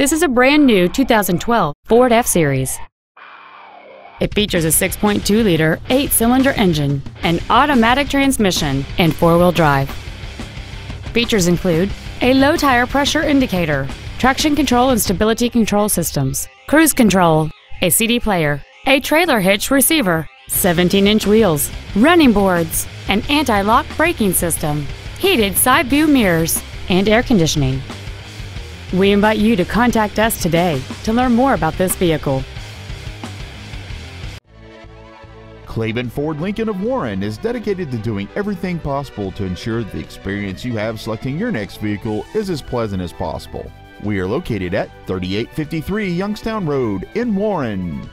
This is a brand new 2012 Ford F-Series. It features a 6.2-liter, 8-cylinder engine, an automatic transmission, and 4-wheel drive. Features include a low tire pressure indicator, traction control and stability control systems, cruise control, a CD player, a trailer hitch receiver, 17-inch wheels, running boards, an anti-lock braking system, heated side view mirrors, and air conditioning. We invite you to contact us today to learn more about this vehicle. Klaben Ford Lincoln of Warren is dedicated to doing everything possible to ensure the experience you have selecting your next vehicle is as pleasant as possible. We are located at 3853 Youngstown Road in Warren.